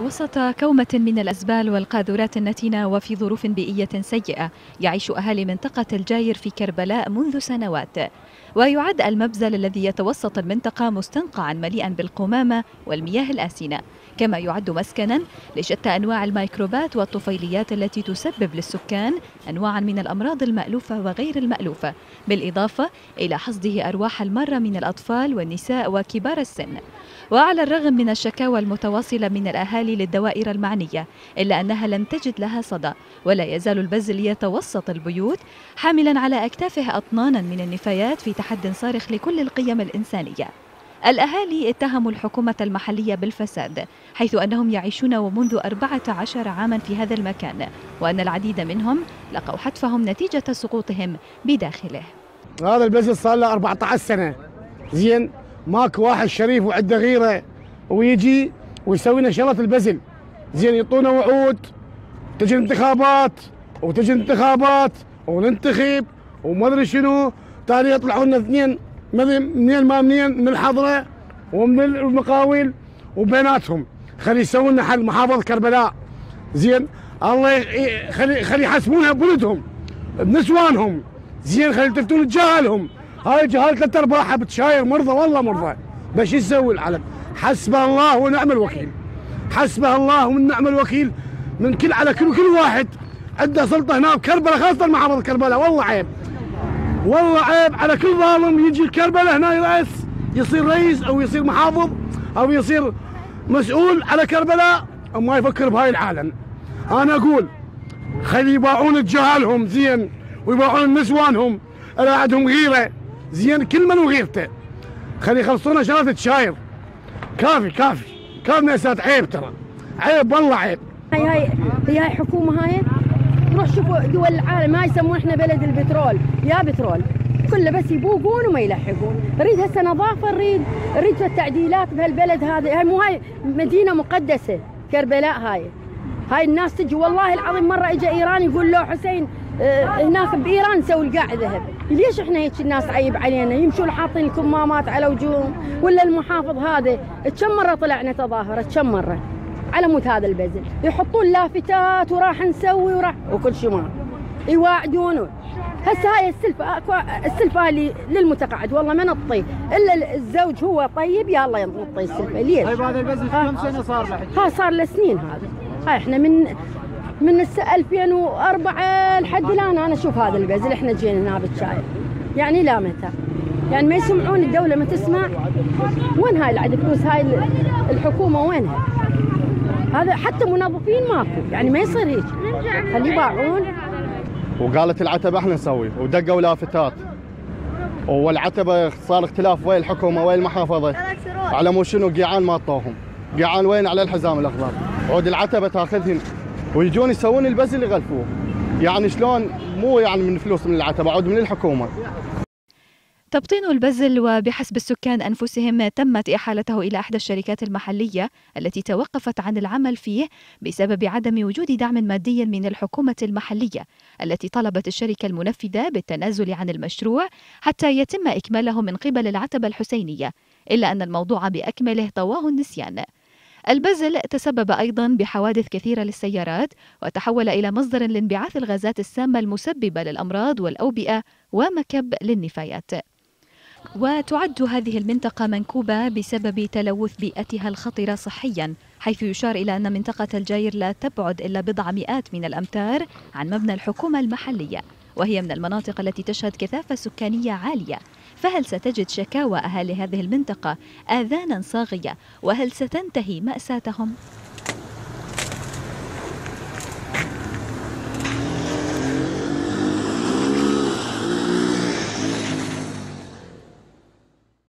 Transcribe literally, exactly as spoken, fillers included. وسط كومة من الأزبال والقاذورات النتنة وفي ظروف بيئية سيئة يعيش أهالي منطقة الجاير في كربلاء منذ سنوات. ويعد المبذل الذي يتوسط المنطقة مستنقعا مليئا بالقمامة والمياه الآسنة، كما يعد مسكنا لشتى أنواع الميكروبات والطفيليات التي تسبب للسكان أنواعا من الأمراض المألوفة وغير المألوفة، بالإضافة إلى حصده أرواح المارة من الأطفال والنساء وكبار السن. وعلى الرغم من الشكاوى المتواصلة من الأهالي للدوائر المعنية، إلا أنها لم تجد لها صدى، ولا يزال البذل يتوسط البيوت حاملا على أكتافه أطنانا من النفايات في تحد صارخ لكل القيم الإنسانية. الأهالي اتهموا الحكومة المحلية بالفساد، حيث أنهم يعيشون ومنذ أربعة عشر عاما في هذا المكان، وأن العديد منهم لقوا حتفهم نتيجة سقوطهم بداخله. هذا البزل صار له أربعة عشر سنة، زين ماك واحد شريف وعنده غيره ويجي ويسوي لنا شغلة البزل، زين يعطونا وعود، تجي انتخابات وتجي انتخابات وننتخب وما ادري شنو، تالي يطلعوا لنا اثنين منين ما منين من الحضره ومن المقاول وبناتهم، خلي يسوون لنا حل محافظه كربلاء، زين الله خلي خلي يحاسبونها بولدهم بنسوانهم، زين خلي يلتفتون لجهالهم، هاي جهاله ثلاث ارباعها بتشاير مرضى والله مرضى، بس شو يسوي العالم؟ حسبه الله ونعم الوكيل، حسبه الله ونعم الوكيل من كل على كل كل واحد عنده سلطه هنا بكربلاء، خاصه محافظه كربلاء، والله عيب. والله عيب على كل ظالم يجي كربلاء هنا يرأس، يصير رئيس او يصير محافظ او يصير مسؤول على كربلاء وما يفكر بهاي العالم. انا اقول خلي يباعون جهالهم زين ويباعون نسوانهم اللي عندهم غيره، زين كل من وغيرته، خلي يخلصونا شغلات التشاير. كافي كافي كافي ناسات، عيب ترى عيب والله عيب. هاي هاي هاي حكومه، هاي روح شوفوا دول العالم، هاي يسمون احنا بلد البترول، يا بترول كله بس يبوقون وما يلحقون. نريد هسه نظافه، نريد نريد التعديلات بهالبلد هذا، هاي مو هاي مدينه مقدسه كربلاء، هاي هاي الناس تجي والله العظيم. مره اجى ايراني يقول له حسين اه هناك بايران سوي القاع ذهب. ليش احنا هيك الناس عيب علينا يمشون حاطين الكمامات على وجوههم؟ ولا المحافظ هذا كم مره طلعنا تظاهره، كم مره على موت هذا البذل، يحطون لافتات وراح نسوي وراح وكل شيء، ما يواعدون. هسه هاي السلفه السلفه اللي للمتقاعد والله ما نطي الا الزوج هو طيب، يا الله ينطي السلفه. ليش؟ طيب هذا البذل كم سنه صار له؟ ها صار له سنين هذا، هاي احنا من من ألفين وأربعة لحد الان انا اشوف هذا البذل. احنا جينا هنا بالشاي يعني لا متى؟ يعني ما يسمعون، الدوله ما تسمع. وين هاي العد فلوس هاي الحكومه وينها؟ هذا حتى منظفين ماكو، يعني ما يصير هيك، خلي يباعون. وقالت العتبه احنا نسوي، ودقوا لافتات. والعتبه صار اختلاف ويا الحكومه ويا المحافظه. على مو شنو قيعان ما طوهم، قيعان وين على الحزام الاخضر. عود العتبه تاخذهم ويجون يسوون البزل يغلفوه. يعني شلون؟ مو يعني من فلوس من العتبه، عود من الحكومه. تبطين البذل وبحسب السكان أنفسهم تمت إحالته إلى إحدى الشركات المحلية التي توقفت عن العمل فيه بسبب عدم وجود دعم مادي من الحكومة المحلية، التي طلبت الشركة المنفذة بالتنازل عن المشروع حتى يتم إكماله من قبل العتبة الحسينية، إلا أن الموضوع بأكمله طواه النسيان. البذل تسبب أيضا بحوادث كثيرة للسيارات، وتحول إلى مصدر لانبعاث الغازات السامة المسببة للأمراض والأوبئة ومكب للنفايات. وتعد هذه المنطقة منكوبة بسبب تلوث بيئتها الخطرة صحيا، حيث يشار إلى أن منطقة الجاير لا تبعد إلا بضع مئات من الأمتار عن مبنى الحكومة المحلية، وهي من المناطق التي تشهد كثافة سكانية عالية. فهل ستجد شكاوى أهالي هذه المنطقة آذانا صاغية؟ وهل ستنتهي مأساتهم؟